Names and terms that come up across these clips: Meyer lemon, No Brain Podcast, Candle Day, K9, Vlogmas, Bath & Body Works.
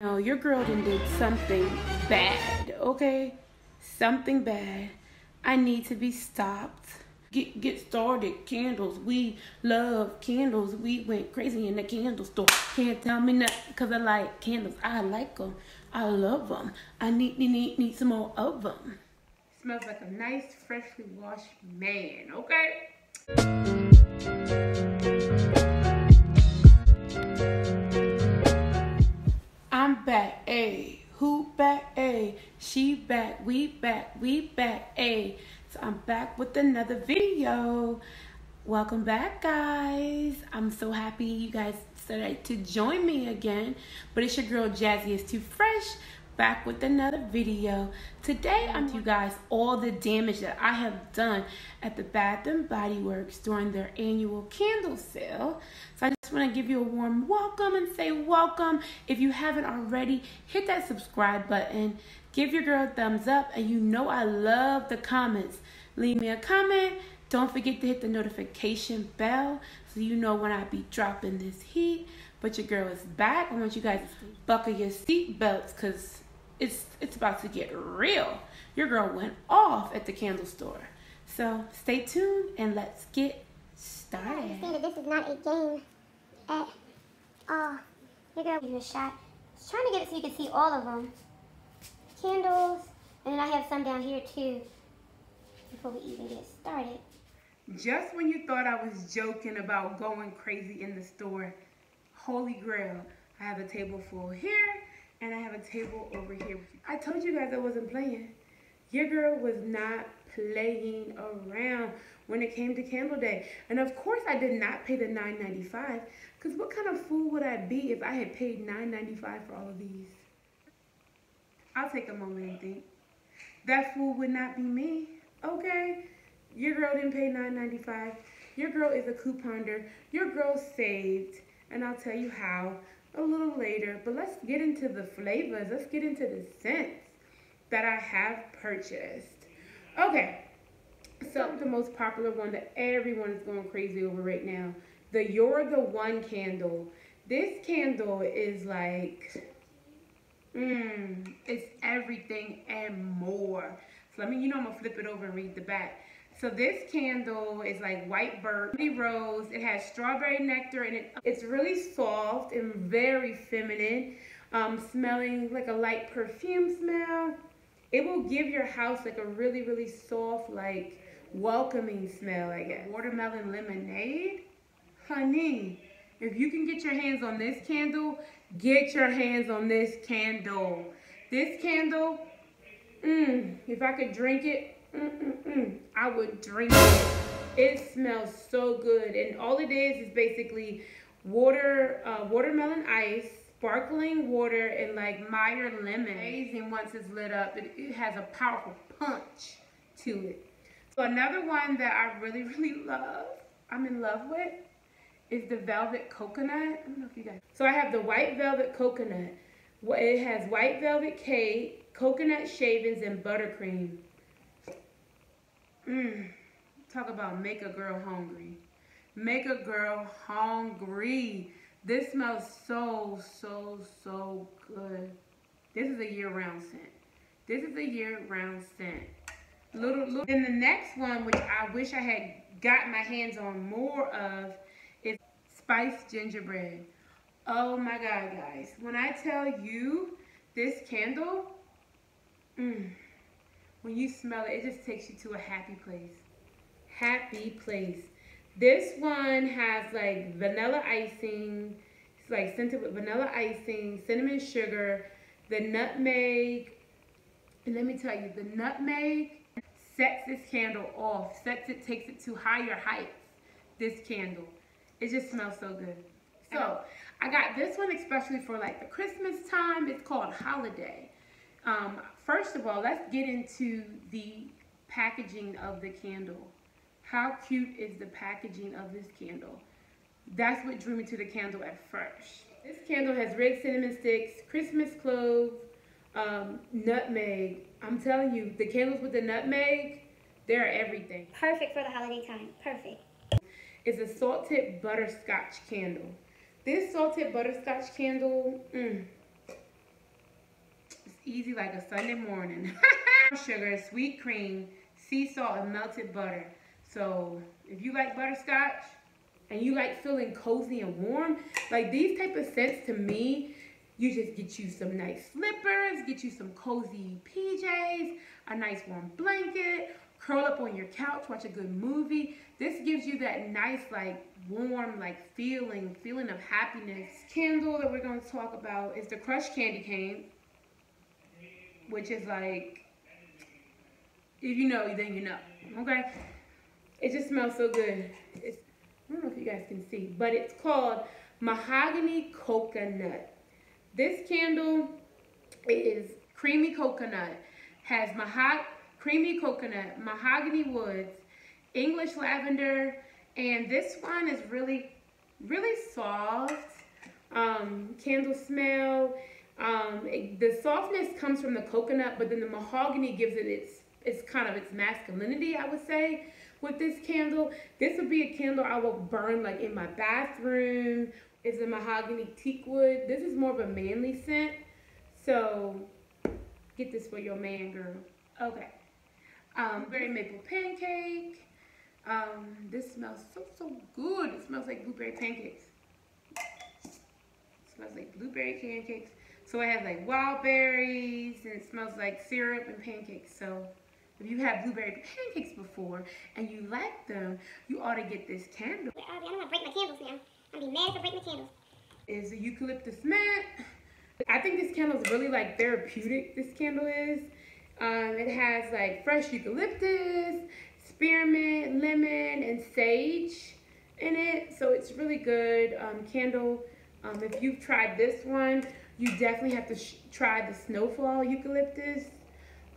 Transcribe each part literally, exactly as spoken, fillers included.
No, your girl done did something bad, okay? Something bad. I need to be stopped. Get get started. Candles. We love candles. We went crazy in the candle store. Can't tell me nothing because I like candles. I like them. I love them. I need, need, need some more of them. Smells like a nice, freshly washed man, okay? I'm back, ayy. Who back, ayy? She back, we back, we back, ayy. So I'm back with another video. Welcome back, guys. I'm so happy you guys decided to join me again. But it's your girl, Jazzy is Too Fresh, back with another video. Today, I'm you guys all the damage that I have done at the Bath and Body Works during their annual candle sale. So I just want to give you a warm welcome and say welcome. If you haven't already, hit that subscribe button, give your girl a thumbs up, and you know I love the comments. Leave me a comment. Don't forget to hit the notification bell so you know when I be dropping this heat. But your girl is back. I want you guys to buckle your seat belts because it's it's about to get real. Your girl went off at the candle store. So stay tuned and let's get started. I understand that this is not a game at all. Your girl gave you a shot. She's trying to get it so you can see all of them. Candles, and then I have some down here too before we even get started. Just when you thought I was joking about going crazy in the store, holy grail, I have a table full here and I have a table over here. I told you guys I wasn't playing. Your girl was not playing around when it came to Candle Day. And of course I did not pay the nine ninety-five, because what kind of fool would I be if I had paid nine ninety-five for all of these? I'll take a moment and think. That fool would not be me, okay? Your girl didn't pay nine ninety-five. Your girl is a couponer. Your girl saved, and I'll tell you how a little later. But let's get into the flavors. Let's get into the scents that I have purchased. Okay, so the most popular one that everyone is going crazy over right now, the You're the One candle. This candle is like, mmm, it's everything and more. So let me, you know I'm gonna flip it over and read the back. So this candle is like white birch, rose. It has strawberry nectar and it, it's really soft and very feminine, um, smelling like a light perfume smell. It will give your house like a really, really soft, like welcoming smell, I guess. Watermelon lemonade? Honey, if you can get your hands on this candle, get your hands on this candle. This candle, mm, if I could drink it, Mm-mm-mm. I would drink it. It smells so good, and all it is is basically water, uh, watermelon ice, sparkling water, and like Meyer lemon. Amazing once it's lit up. It, it has a powerful punch to it. So another one that I really, really love, I'm in love with, is the Velvet Coconut. I don't know if you guys. So I have the White Velvet Coconut. It has white velvet cake, coconut shavings, and buttercream. Mm, talk about make a girl hungry. Make a girl hungry. This smells so, so, so good. This is a year-round scent. This is a year-round scent. Little, little. Then the next one, which I wish I had got my hands on more of, is Spiced Gingerbread. Oh my God, guys. When I tell you this candle, mmm. When you smell it, it just takes you to a happy place. Happy place. This one has like vanilla icing. It's like scented with vanilla icing, cinnamon sugar, the nutmeg. And let me tell you, the nutmeg sets this candle off. Sets it, takes it to higher heights, this candle. It just smells so good. So, I got this one especially for like the Christmas time. It's called Holiday. Um, first of all, let's get into the packaging of the candle. How cute is the packaging of this candle? That's what drew me to the candle at first. This candle has red cinnamon sticks, Christmas cloves, um, nutmeg. I'm telling you, the candles with the nutmeg, they're everything. Perfect for the holiday time, perfect. It's a salted butterscotch candle. This salted butterscotch candle, mm, easy like a Sunday morning. Sugar, sweet cream, sea salt, and melted butter. So if you like butterscotch and you like feeling cozy and warm, like these type of scents to me, you just get you some nice slippers, get you some cozy P Js, a nice warm blanket, curl up on your couch, watch a good movie. This gives you that nice, like, warm, like, feeling, feeling of happiness. Candle that we're going to talk about is the crushed candy cane, which is like, if you know, then you know, okay? It just smells so good. It's, I don't know if you guys can see, but it's called Mahogany Coconut. This candle is creamy coconut, has mahog creamy coconut, mahogany woods, English lavender, and this one is really, really soft. Um, candle smell. Um, it, the softness comes from the coconut, but then the mahogany gives it its, it's kind of its masculinity, I would say, with this candle. This would be a candle I will burn like in my bathroom. It's a mahogany teak wood. This is more of a manly scent, so get this for your man, girl. Okay. Um, berry maple pancake. Um, this smells so, so good. It smells like blueberry pancakes. It smells like blueberry pancakes. So it has like wild berries, and it smells like syrup and pancakes. So if you have blueberry pancakes before and you like them, you ought to get this candle. Wait, Audrey, I don't want to break my candles now. I'm gonna be mad if I break my candles. Is the eucalyptus mint. I think this candle is really like therapeutic, this candle is. Um, it has like fresh eucalyptus, spearmint, lemon, and sage in it. So it's really good um, candle. Um, if you've tried this one, you definitely have to sh try the snowfall eucalyptus,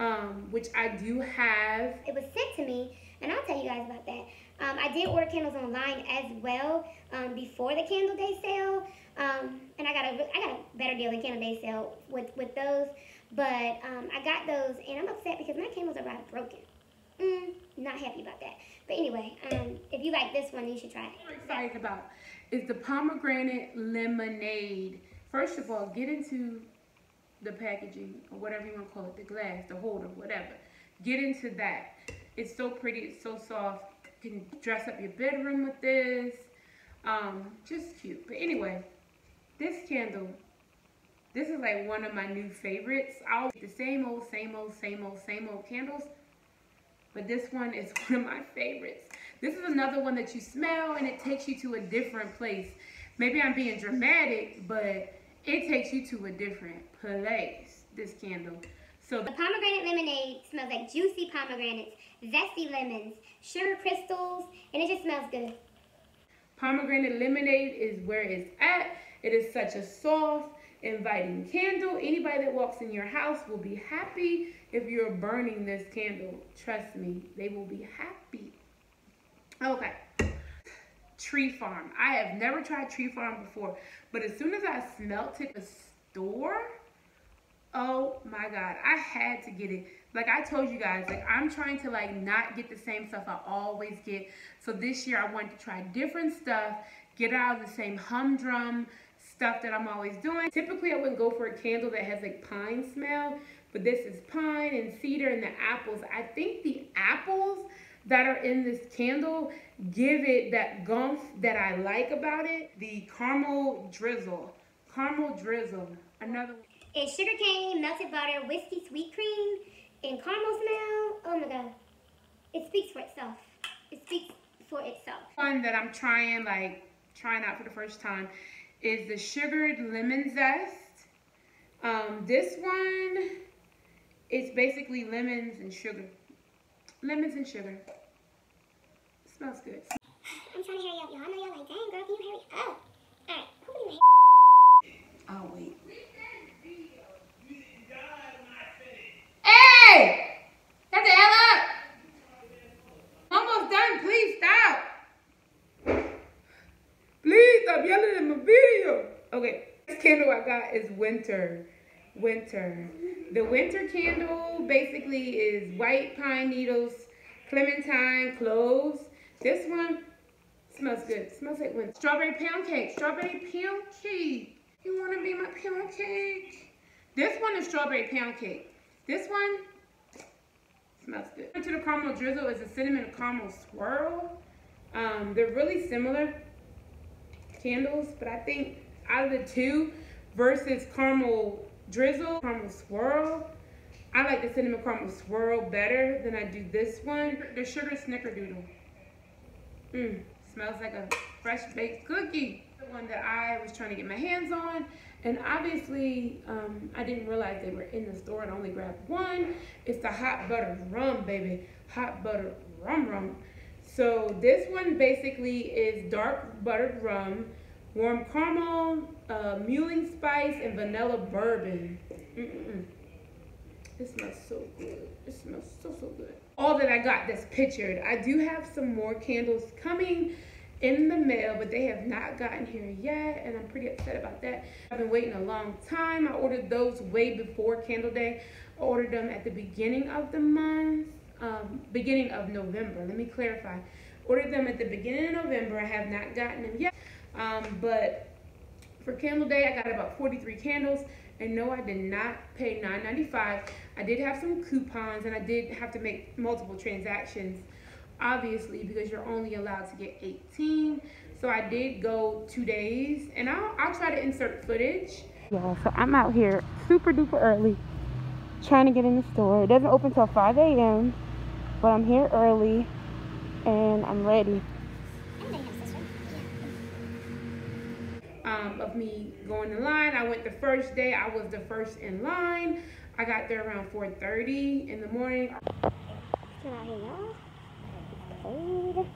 um, which I do have. It was sent to me, and I'll tell you guys about that. Um, I did order candles online as well um, before the Candle Day sale, um, and I got a I got a better deal than Candle Day sale with with those. But um, I got those, and I'm upset because my candles are rather broken. Mm, not happy about that. But anyway, um, if you like this one, you should try it. What I'm excited about is the pomegranate lemonade. First of all, get into the packaging or whatever you want to call it, the glass, the holder, whatever. Get into that. It's so pretty. It's so soft. You can dress up your bedroom with this. Um, just cute. But anyway, this candle, this is like one of my new favorites. I always get the same old, same old, same old, same old candles. But this one is one of my favorites. This is another one that you smell and it takes you to a different place. Maybe I'm being dramatic, but it takes you to a different place, this candle. So the pomegranate lemonade smells like juicy pomegranates, zesty lemons, sugar crystals, and it just smells good. Pomegranate lemonade is where it's at. It is such a soft, inviting candle. Anybody that walks in your house will be happy if you're burning this candle. Trust me, they will be happy. Okay. Tree Farm. I have never tried Tree Farm before, but as soon as I smelt it at the store, oh my God, I had to get it. Like I told you guys, like I'm trying to like not get the same stuff I always get. So this year I wanted to try different stuff, get out of the same humdrum stuff that I'm always doing. Typically I wouldn't go for a candle that has like pine smell, but this is pine and cedar and the apples. I think the apples that are in this candle give it that gumph that I like about it. The caramel drizzle, caramel drizzle, another one. It's sugar cane, melted butter, whiskey, sweet cream, and caramel smell. Oh my God. It speaks for itself. It speaks for itself. One that I'm trying, like, trying out for the first time is the sugared lemon zest. Um, this one, it's basically lemons and sugar. Lemons and sugar. It smells good. I'm trying to hurry up, y'all. I know y'all like, dang, girl, can you hurry up? All right. Who in the Oh, wait. Hey! Shut the hell up! I'm almost done. Please stop. Please stop yelling at my video. Okay. This candle I got is winter. Winter. The winter candle basically is white pine needles, clementine, cloves. This one smells good. Smells like winter. Strawberry pound cake. Strawberry pound cake. You want to be my pound cake? This one is strawberry pound cake. This one smells good. To the caramel drizzle is a cinnamon caramel swirl. Um, they're really similar candles, but I think out of the two versus caramel drizzle, caramel swirl, I like the cinnamon caramel swirl better than I do this one. The sugar snickerdoodle. Mmm, smells like a fresh baked cookie. The one that I was trying to get my hands on, and obviously um, I didn't realize they were in the store and only grabbed one. It's the hot butter rum, baby. Hot butter rum rum. So this one basically is dark buttered rum, warm caramel, uh, mulling spice, and vanilla bourbon. Mm-mm-mm. It smells so good. It smells so, so good. All that I got that's pictured. I do have some more candles coming in the mail, but they have not gotten here yet, and I'm pretty upset about that. I've been waiting a long time. I ordered those way before Candle Day. I ordered them at the beginning of the month, um, beginning of November. Let me clarify. Ordered them at the beginning of November. I have not gotten them yet, um, but for Candle Day, I got about forty-three candles. And no, I did not pay nine ninety-five. I did have some coupons, and I did have to make multiple transactions, obviously, because you're only allowed to get eighteen. So I did go two days, and I'll, I'll try to insert footage. Yeah, so I'm out here super duper early, trying to get in the store. It doesn't open till five A M, but I'm here early, and I'm ready. Um, of me going in line. I went the first day. I was the first in line. I got there around four thirty in the morning. Can I hang out?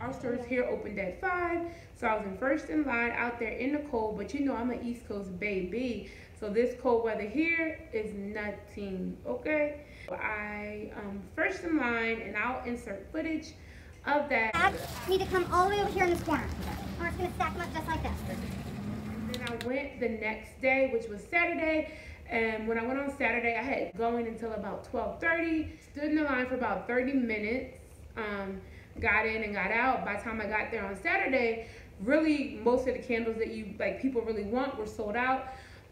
Our stores here opened at five, so I was in first in line out there in the cold, but you know I'm an East Coast baby, so this cold weather here is nothing, okay? I um first in line, and I'll insert footage of that. Bags need to come all the way over here in this corner, or it's going to stack them up just like this. And then I went the next day, which was Saturday, and when I went on Saturday, I had going until about twelve thirty, stood in the line for about thirty minutes, um, got in and got out. By the time I got there on Saturday, really most of the candles that you like people really want were sold out.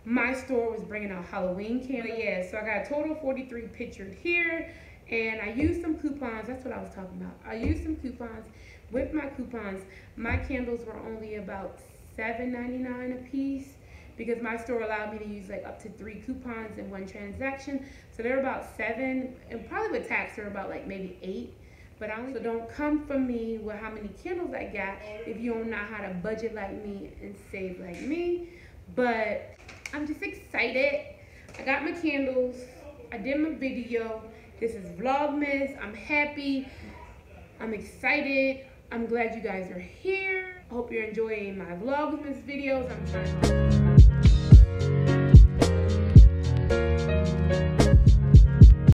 My store was bringing out Halloween candles. Yeah, so I got a total of forty-three pictured here. And I used some coupons. That's what I was talking about. I used some coupons. With my coupons, my candles were only about seven ninety-nine a piece because my store allowed me to use like up to three coupons in one transaction. So they're about seven, and probably with tax they're about like maybe eight. But I also don't come for me with how many candles I got if you don't know how to budget like me and save like me. But I'm just excited. I got my candles. I did my video. This is Vlogmas. I'm happy. I'm excited. I'm glad you guys are here. I hope you're enjoying my Vlogmas videos. I'm trying to